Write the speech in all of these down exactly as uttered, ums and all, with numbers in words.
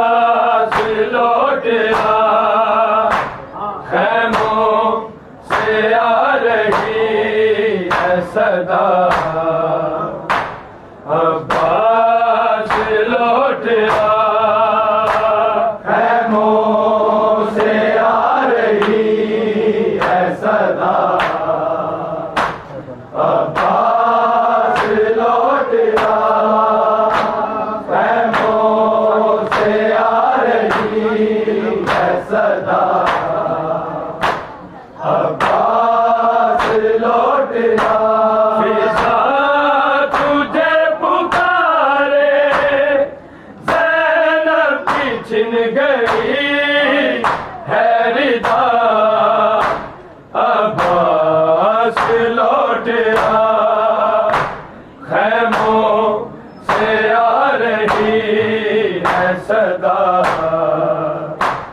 Abba sin gayi her da Abbas lauta khaymon se aa rahi hai sada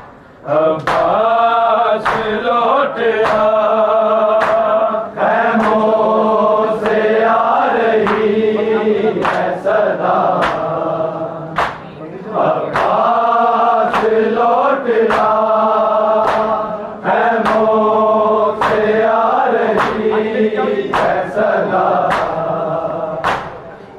Abbas lauta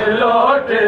lauta,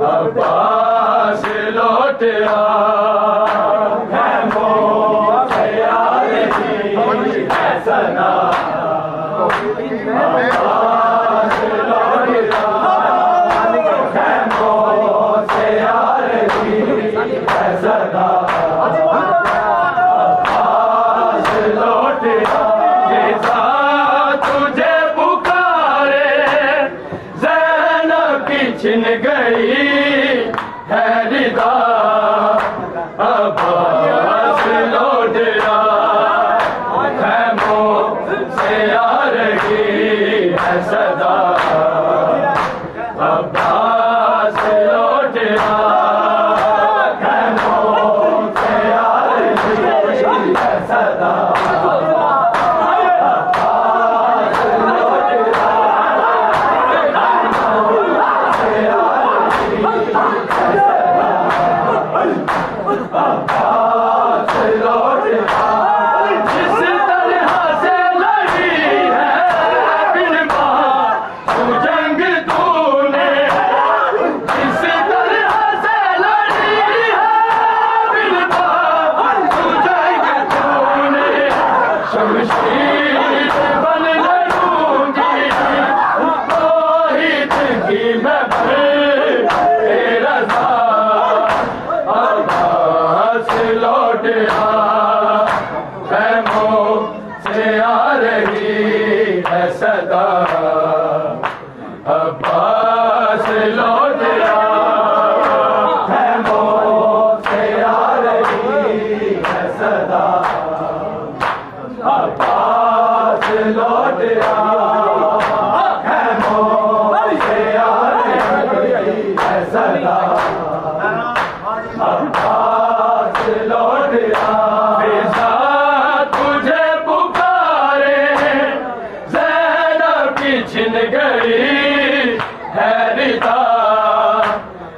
Abbas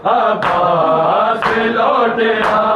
Abbas lord.